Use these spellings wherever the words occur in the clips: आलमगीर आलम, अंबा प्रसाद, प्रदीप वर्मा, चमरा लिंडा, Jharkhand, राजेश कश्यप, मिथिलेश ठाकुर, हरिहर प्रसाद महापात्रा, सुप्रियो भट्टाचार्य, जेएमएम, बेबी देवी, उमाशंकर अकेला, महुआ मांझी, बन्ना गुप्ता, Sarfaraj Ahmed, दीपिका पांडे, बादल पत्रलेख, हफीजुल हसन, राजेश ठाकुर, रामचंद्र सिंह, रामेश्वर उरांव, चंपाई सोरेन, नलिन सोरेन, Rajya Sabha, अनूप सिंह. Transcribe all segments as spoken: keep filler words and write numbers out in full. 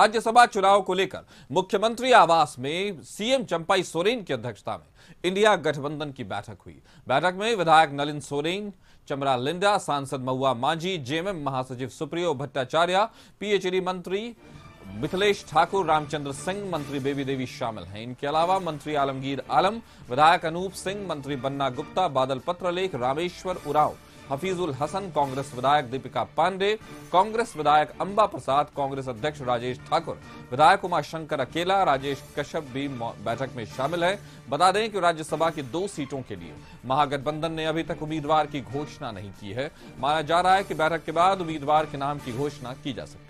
राज्यसभा चुनाव को लेकर मुख्यमंत्री आवास में सीएम चंपाई सोरेन की अध्यक्षता में इंडिया गठबंधन की बैठक हुई। बैठक में विधायक नलिन सोरेन, चमरा लिंडा, सांसद महुआ मांझी, जेएमएम महासचिव सुप्रियो भट्टाचार्य, पीएचडी मंत्री मिथिलेश ठाकुर, रामचंद्र सिंह, मंत्री बेबी देवी शामिल हैं। इनके अलावा मंत्री आलमगीर आलम, विधायक अनूप सिंह, मंत्री बन्ना गुप्ता, बादल पत्रलेख, रामेश्वर उरांव, हफीजुल हसन, कांग्रेस विधायक दीपिका पांडे, कांग्रेस विधायक अंबा प्रसाद, कांग्रेस अध्यक्ष राजेश ठाकुर, विधायक उमाशंकर अकेला, राजेश कश्यप भी बैठक में शामिल है। बता दें कि राज्यसभा की दो सीटों के लिए महागठबंधन ने अभी तक उम्मीदवार की घोषणा नहीं की है। माना जा रहा है कि बैठक के बाद उम्मीदवार के नाम की घोषणा की जा सकती है।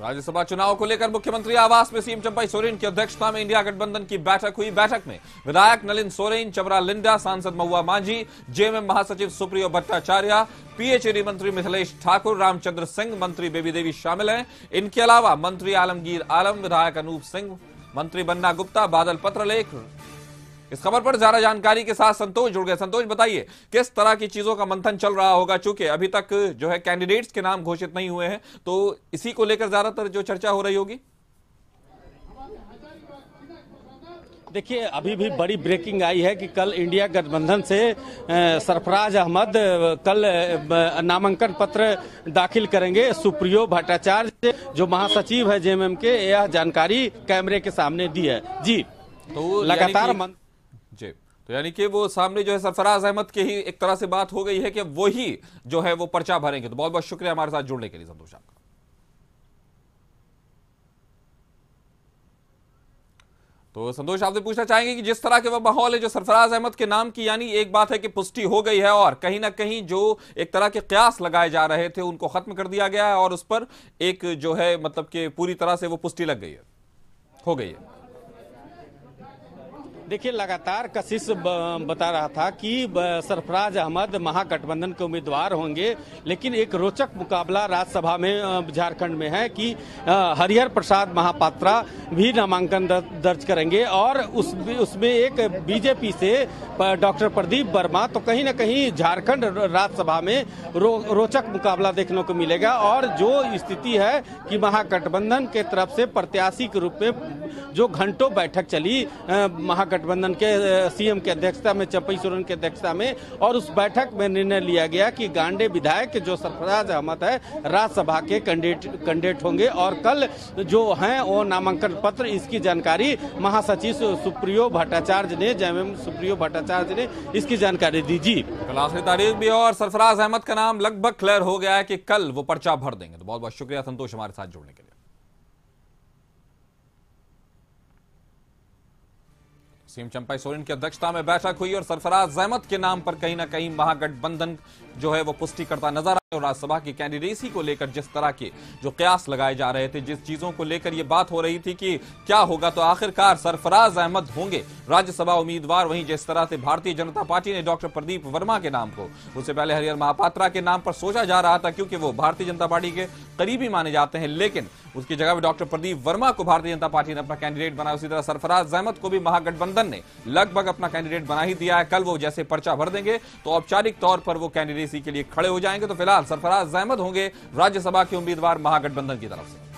राज्यसभा चुनाव को लेकर मुख्यमंत्री आवास में सीएम चंपाई सोरेन की अध्यक्षता में इंडिया गठबंधन की बैठक हुई। बैठक में विधायक नलिन सोरेन, चमरा लिंडा, सांसद महुआ मांझी, जेएमएम महासचिव सुप्रियो भट्टाचार्य, पीएचडी मंत्री मिथिलेश ठाकुर, रामचंद्र सिंह, मंत्री बेबी देवी शामिल हैं। इनके अलावा मंत्री आलमगीर आलम, विधायक अनूप सिंह, मंत्री बन्ना गुप्ता, बादल पत्रलेख। इस खबर पर ज्यादा जानकारी के साथ संतोष जुड़ गए। संतोष, बताइए किस तरह की चीजों का मंथन चल रहा होगा, चूंकि अभी तक जो है कैंडिडेट्स के नाम घोषित नहीं हुए हैं, तो इसी को लेकर ज्यादातर जो चर्चा हो रही होगी। देखिए, अभी भी बड़ी ब्रेकिंग आई है कि कल इंडिया गठबंधन से सरफराज अहमद कल नामांकन पत्र दाखिल करेंगे। सुप्रियो भट्टाचार्य जो महासचिव है जेएमएम के, यह जानकारी कैमरे के सामने दी है। जी तो लगातार मन जी तो यानी कि वो सामने जो है सरफराज अहमद के ही एक तरह से बात हो गई है कि वो ही जो है वो पर्चा भरेंगे। तो बहुत बहुत शुक्रिया हमारे साथ जुड़ने के लिए संतोष आपका। तो संतोष, आपसे पूछना चाहेंगे कि जिस तरह के वह माहौल है जो सरफराज अहमद के नाम की, यानी एक बात है कि पुष्टि हो गई है और कहीं ना कहीं जो एक तरह के कयास लगाए जा रहे थे उनको खत्म कर दिया गया है और उस पर एक जो है मतलब कि पूरी तरह से वो पुष्टि लग गई है, हो गई है। देखिए, लगातार कशिश बता रहा था कि सरफराज अहमद महागठबंधन के उम्मीदवार होंगे, लेकिन एक रोचक मुकाबला राज्यसभा में झारखंड में है कि हरिहर प्रसाद महापात्रा भी नामांकन दर्ज करेंगे और उस उसमें एक बीजेपी से डॉक्टर प्रदीप वर्मा। तो कहीं ना कहीं झारखंड राज्यसभा में रो, रोचक मुकाबला देखने को मिलेगा। और जो स्थिति है कि महागठबंधन के तरफ से प्रत्याशी के रूप में जो घंटों बैठक चली महागठबंधन गठबंधन के सीएम के अध्यक्षता में, चंपाई सोरेन की अध्यक्षता में, और उस बैठक में निर्णय लिया गया कि गांडे विधायक जो सरफराज अहमद है राज्यसभा के कैंडिडेट कैंडिडेट होंगे और कल जो हैं वो नामांकन पत्र, इसकी जानकारी महासचिव सुप्रियो भट्टाचार्य ने जेएमएम सुप्रियो भट्टाचार्य ने इसकी जानकारी दी। जी, कल आखिरी तारीख भी और सरफराज अहमद का नाम लगभग क्लियर हो गया है कि कल वो पर्चा भर देंगे। तो बहुत बहुत शुक्रिया संतोष हमारे साथ जुड़ने के लिए। सीएम चंपाई सोरेन की अध्यक्षता में बैठक हुई और सरफराज अहमद के नाम पर कहीं ना कहीं महागठबंधन जो है वो पुष्टि करता नजर आया। और राज्यसभा की कैंडिडेसी को लेकर जिस तरह के जो कयास लगाए जा रहे थे, जिस चीजों को लेकर ये बात हो रही थी कि क्या होगा, तो आखिरकार सरफराज अहमद होंगे राज्यसभा उम्मीदवार। वहीं जिस तरह से भारतीय जनता पार्टी ने डॉक्टर प्रदीप वर्मा के नाम को, उससे पहले हरिहर महापात्रा के नाम पर सोचा जा रहा था क्योंकि वो भारतीय जनता पार्टी के करीबी माने जाते हैं, लेकिन उसकी जगह पर डॉक्टर प्रदीप वर्मा को भारतीय जनता पार्टी ने अपना कैंडिडेट बनाया। उसी तरह सरफराज अहमद को भी महागठबंधन ने लगभग अपना कैंडिडेट बना ही दिया है। कल वो जैसे पर्चा भर देंगे तो औपचारिक तौर पर वो कैंडिडेसी के लिए खड़े हो जाएंगे। तो फिलहाल सरफराज अहमद होंगे राज्यसभा के उम्मीदवार महागठबंधन की तरफ से।